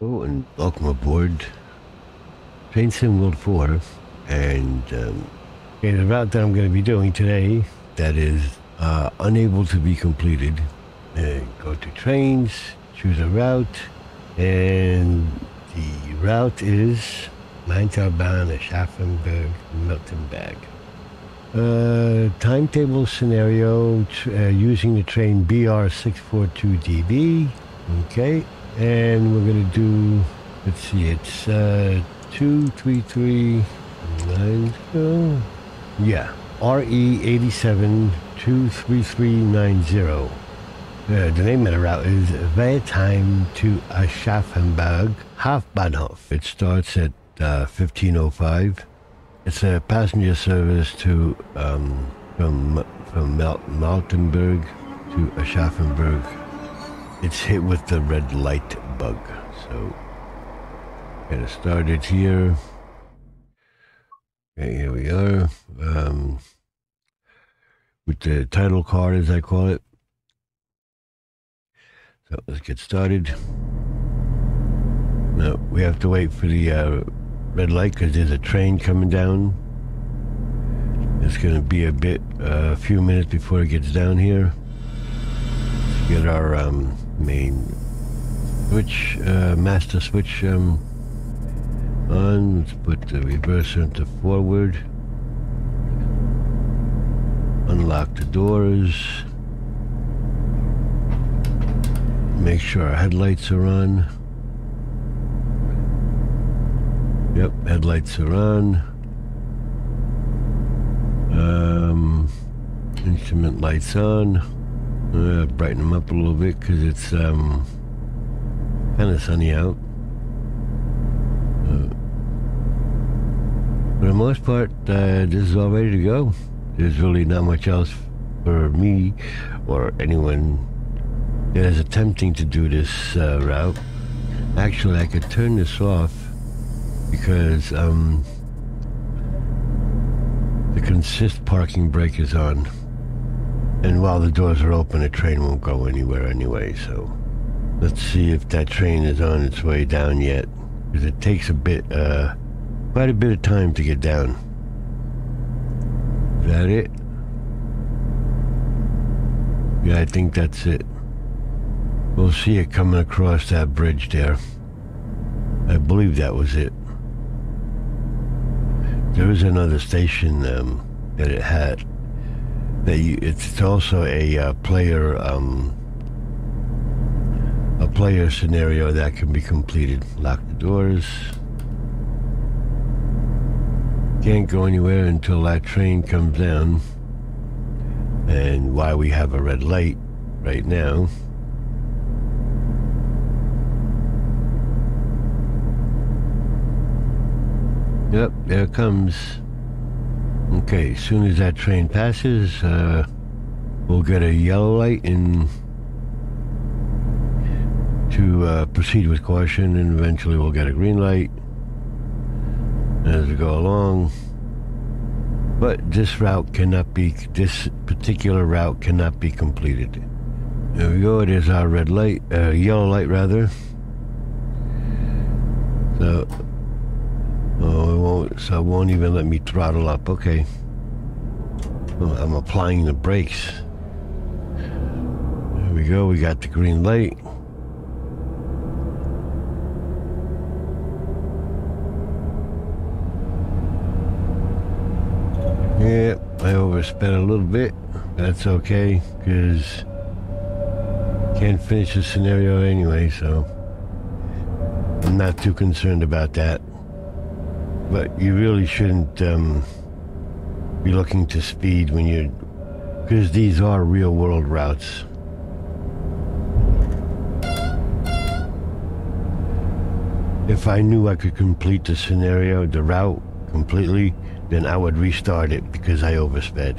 Hello and welcome aboard Train Sim World 4, and the route that I'm going to be doing today that is unable to be completed. Go to trains, choose a route, and the route is Miltenberg, Aschaffenburg, Miltenberg. Timetable scenario using the train BR 642 DB. Okay, and we're gonna do, let's see, it's 2339. Yeah, RE 87 23390. The name of the route is Wertheim to Aschaffenburg Hbf. It starts at 15:05. It's a passenger service to from Miltenberg to Aschaffenburg. It's hit with the red light bug, so get it started here. Okay, here we are with the title card, as I call it. So let's get started. Now we have to wait for the red light because there's a train coming down. It's going to be a few minutes before it gets down here. Let's get our main switch, master switch on. Let's put the reverser into forward. Unlock the doors. Make sure our headlights are on. Yep, headlights are on. Instrument lights on. Brighten them up a little bit because it's kind of sunny out. For the most part, this is all ready to go. There's really not much else for me or anyone that is attempting to do this route. Actually, I could turn this off, because the consist parking brake is on, and while the doors are open, the train won't go anywhere anyway. So let's see if that train is on its way down yet, because it takes a bit, quite a bit of time to get down. Is that it? Yeah, I think that's it. We'll see it coming across that bridge there. I believe that was it. There is another station that it had. It's also a player scenario that can be completed. Lock the doors. Can't go anywhere until that train comes down. And why we have a red light right now. Yep, there it comes. Okay, as soon as that train passes, we'll get a yellow light and to proceed with caution, and eventually we'll get a green light as we go along. But this particular route cannot be completed. There we go, there's our red light, yellow light rather. So. Oh, it won't even let me throttle up. Okay. Well, I'm applying the brakes. There we go. We got the green light. Yeah, I oversped a little bit. That's okay, because can't finish the scenario anyway, so I'm not too concerned about that. But you really shouldn't be looking to speed when you're, because these are real world routes. If I knew I could complete the scenario, the route completely, then I would restart it because I oversped.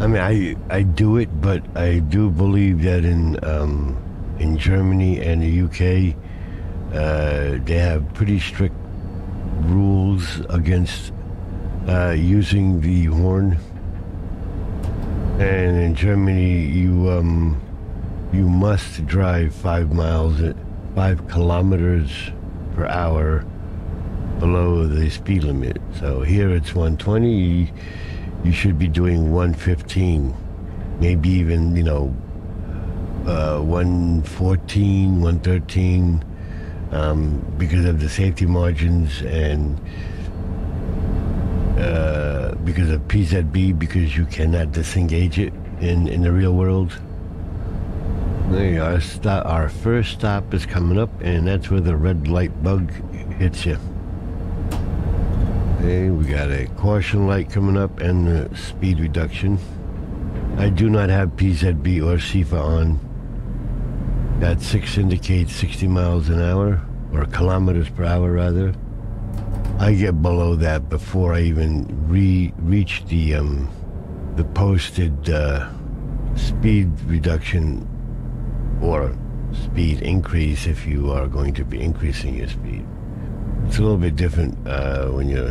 I mean, I do it, but I do believe that in Germany and the UK, they have pretty strict rules against using the horn, and in Germany you must drive 5 miles 5 kilometers per hour below the speed limit. So here it's 120, you should be doing 115, maybe even, 114, 113, because of the safety margins and because of PZB, because you cannot disengage it in the real world. There you are. Our first stop is coming up, and that's where the red light bug hits you. Okay, we got a caution light coming up and the speed reduction. I do not have PZB or SIFA on. That 6 indicates 60 miles an hour, or kilometers per hour rather. I get below that before I even reach the posted speed reduction, or speed increase if you are going to be increasing your speed. It's a little bit different when you're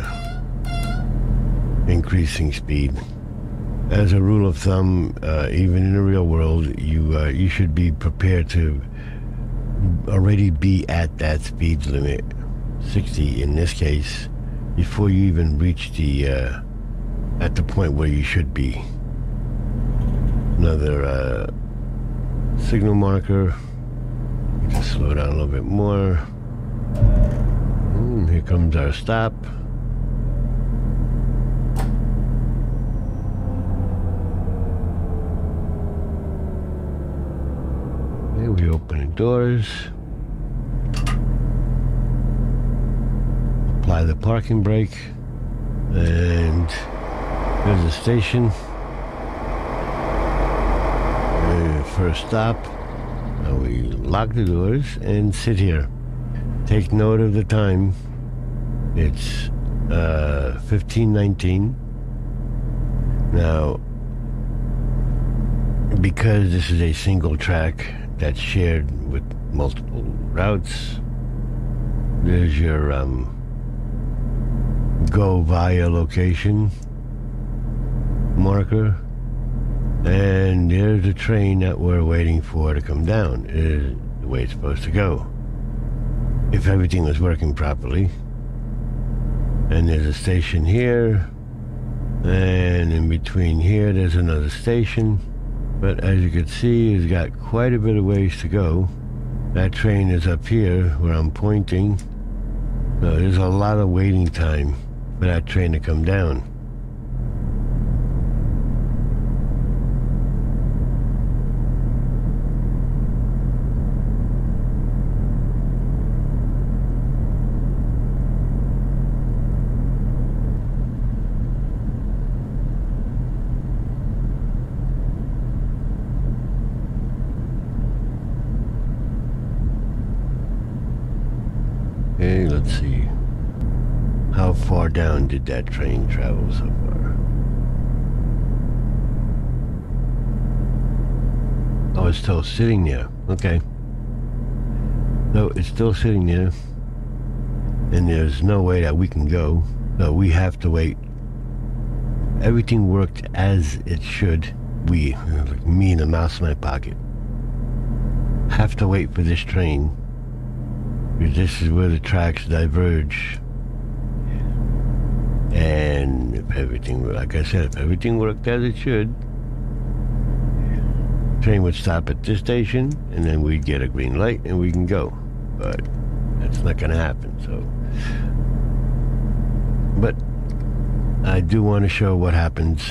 increasing speed. As a rule of thumb, even in the real world, you should be prepared to already be at that speed limit, 60 in this case, before you even reach the at the point where you should be. Another signal marker. Just slow down a little bit more. Here comes our stop. Here we open the doors. Apply the parking brake. And there's a station. First stop, we lock the doors and sit here. Take note of the time. It's 15:19. Now, because this is a single track that's shared with multiple routes, there's your go via location marker. And there's the train that we're waiting for to come down. It is the way it's supposed to go, if everything was working properly. And there's a station here, and in between here there's another station. But as you can see, it's got quite a bit of ways to go. That train is up here where I'm pointing. So there's a lot of waiting time for that train to come down. Let's see how far down did that train travel so far. Oh, it's still sitting there. Okay. No, it's still sitting there. And there's no way that we can go. So we have to wait. Everything worked as it should. We, like me and a mouse in my pocket, have to wait for this train. This is where the tracks diverge, and if everything, like I said, if everything worked as it should, the train would stop at this station, and then we'd get a green light and we can go. But that's not going to happen. So, but I do want to show what happens.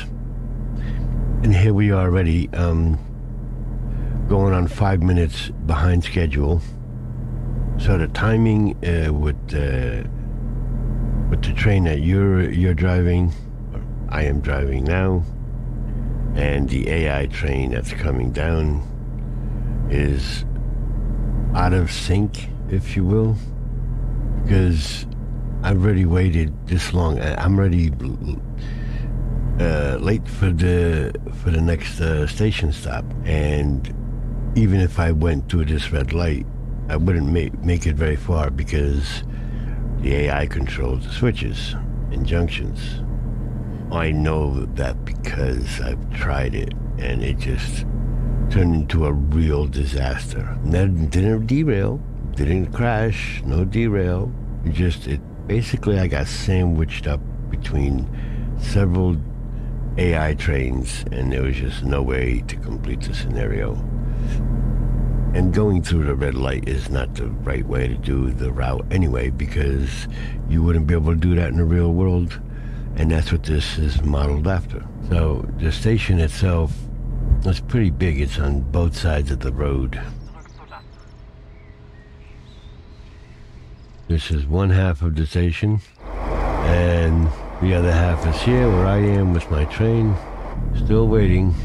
And here we are already going on 5 minutes behind schedule. So the timing with the train that you're driving, or I am driving now, and the AI train that's coming down is out of sync, if you will, because I've already waited this long. I'm already late for the next station stop, and even if I went through this red light, I wouldn't make it very far because the AI controls the switches and junctions. I know that because I've tried it, and it just turned into a real disaster. And that didn't derail, Didn't crash, no derail. Basically I got sandwiched up between several AI trains, and there was just no way to complete the scenario. And going through the red light is not the right way to do the route anyway, because you wouldn't be able to do that in the real world, and that's what this is modeled after. So the station itself is pretty big. It's on both sides of the road. This is one half of the station, and the other half is here where I am with my train, still waiting.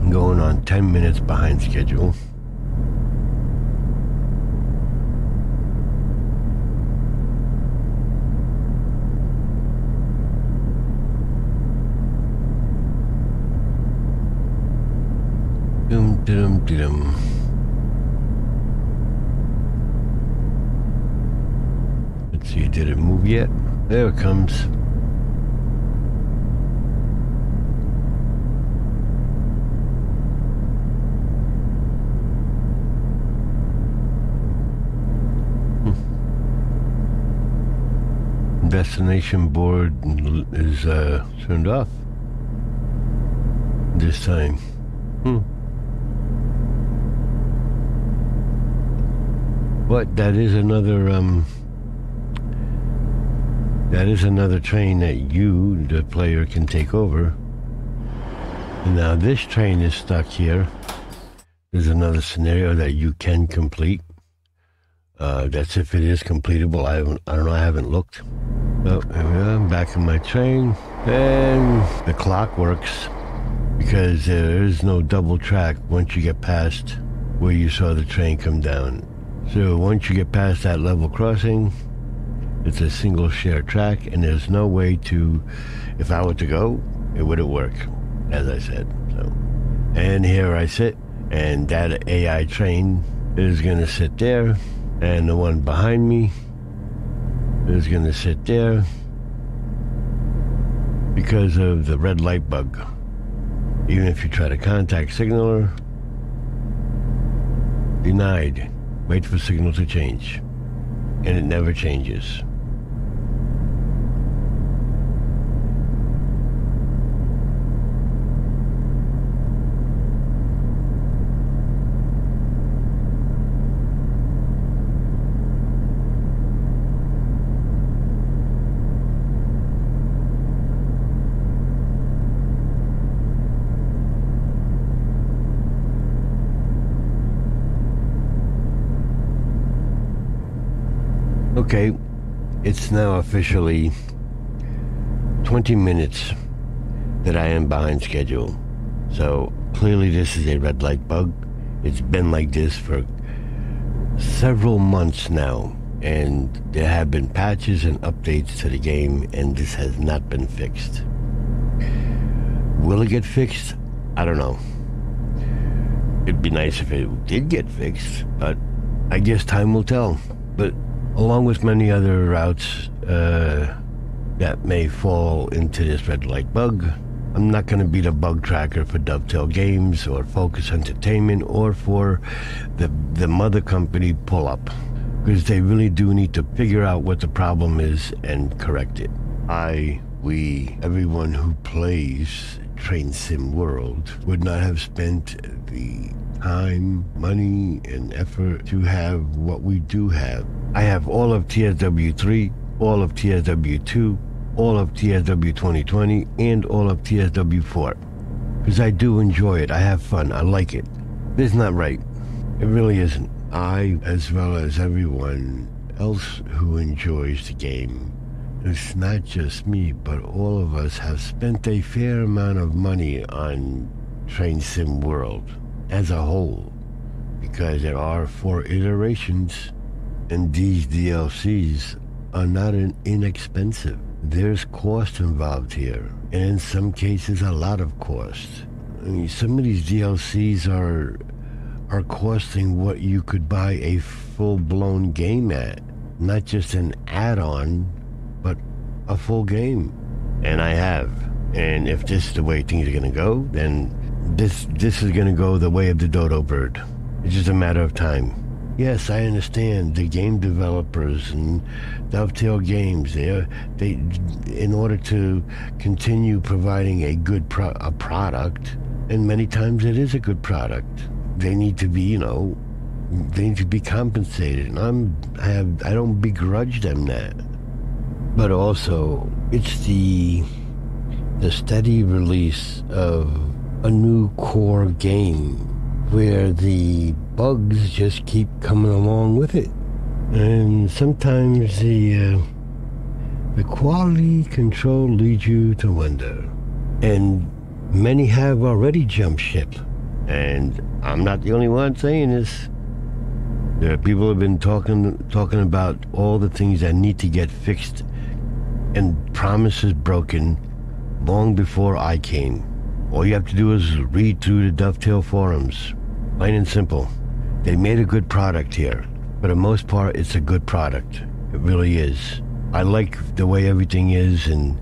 I'm going on 10 minutes behind schedule. Let's see, did it move yet? There it comes. Destination board is turned off this time. But that is another train that you, the player, can take over. And now this train is stuck here. There's another scenario that you can complete. That's if it is completable. I don't know. I haven't looked. Oh, here we are. I'm back in my train, and the clock works because there is no double track once you get past where you saw the train come down. So once you get past that level crossing, it's a single shared track, and there's no way to, if I were to go, it wouldn't work, as I said. So, and here I sit, and that AI train is going to sit there, and the one behind me is going to sit there because of the red light bug. Even if you try to contact signaler, denied. Wait for signal to change, and it never changes. Okay, it's now officially 20 minutes that I am behind schedule. So clearly this is a red light bug. It's been like this for several months now, and there have been patches and updates to the game, and this has not been fixed. Will it get fixed? I don't know. It'd be nice if it did get fixed, but I guess time will tell. But along with many other routes that may fall into this red light bug, I'm not going to be the bug tracker for Dovetail Games or Focus Entertainment or for the mother company Pull Up, because they really do need to figure out what the problem is and correct it. We, everyone who plays Train Sim World, would not have spent the time, money, and effort to have what we do have. I have all of TSW3, all of TSW2, all of TSW 2020, and all of TSW4. Because I do enjoy it. I have fun. I like it. This is not right. It really isn't. I, as well as everyone else who enjoys the game, it's not just me, but all of us have spent a fair amount of money on Train Sim World as a whole, because there are 4 iterations, and these DLCs are not inexpensive. There's cost involved here, and in some cases a lot of cost. I mean, some of these DLCs are costing what you could buy a full-blown game at, not just an add-on, but a full game. And I have. And if this is the way things are going to go, then this is going to go the way of the dodo bird. It's just a matter of time. Yes, I understand. The game developers and Dovetail Games, they in order to continue providing a good product, and many times it is a good product, they need to be, they need to be compensated. And I don't begrudge them that. But also, it's the steady release of a new core game where the bugs just keep coming along with it, and sometimes the quality control leads you to wonder. And many have already jumped ship, and I'm not the only one saying this. There are people who have been talking about all the things that need to get fixed and promises broken long before I came. All you have to do is read through the Dovetail forums. Plain and simple. They made a good product here. For the most part, it's a good product. It really is. I like the way everything is, and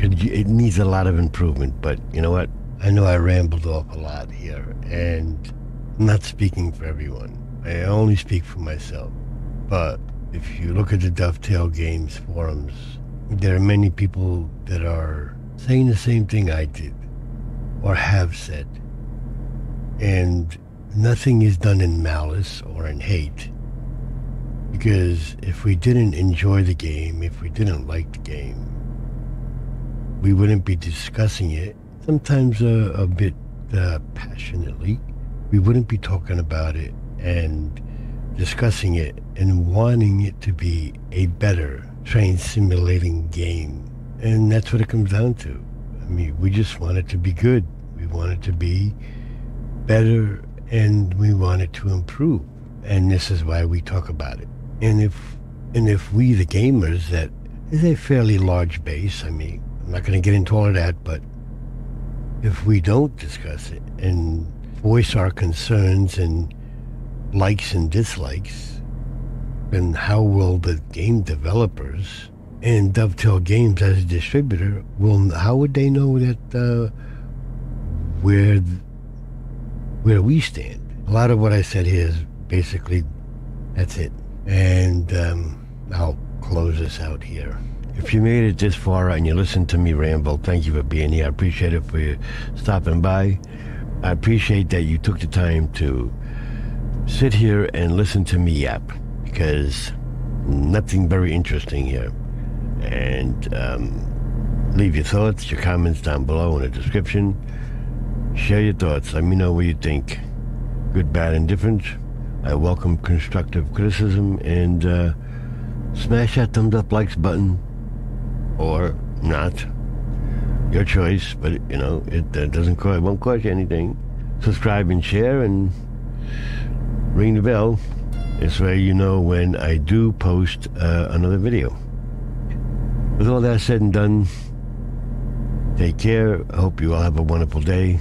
it needs a lot of improvement. But you know what? I know I rambled off a lot here, and I'm not speaking for everyone. I only speak for myself. But if you look at the Dovetail Games forums, there are many people that are saying the same thing I did, or have said. And nothing is done in malice or in hate, because if we didn't enjoy the game, if we didn't like the game, we wouldn't be discussing it, sometimes a bit passionately. We wouldn't be talking about it and discussing it and wanting it to be a better train simulating game. And that's what it comes down to. I mean, we just want it to be good. We want it to be better, and we want it to improve. And this is why we talk about it. And if we, the gamers, that is a fairly large base, I mean, I'm not going to get into all of that, but if we don't discuss it and voice our concerns and likes and dislikes, then how will the game developers and Dovetail Games as a distributor, how would they know that where we stand? A lot of what I said here is basically, that's it. And I'll close this out here. If you made it this far and you listened to me ramble, thank you for being here. I appreciate it for you stopping by. I appreciate that you took the time to sit here and listen to me yap, because nothing very interesting here. And leave your thoughts, your comments down below in the description. Share your thoughts. Let me know what you think. Good, bad, and different. I welcome constructive criticism, and smash that thumbs up, likes button, or not. Your choice, but it won't cost you anything. Subscribe and share, and ring the bell. This way you know when I do post another video. With all that said and done, take care. I hope you all have a wonderful day.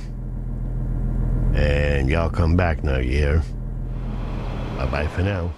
And y'all come back now, you hear? Bye-bye for now.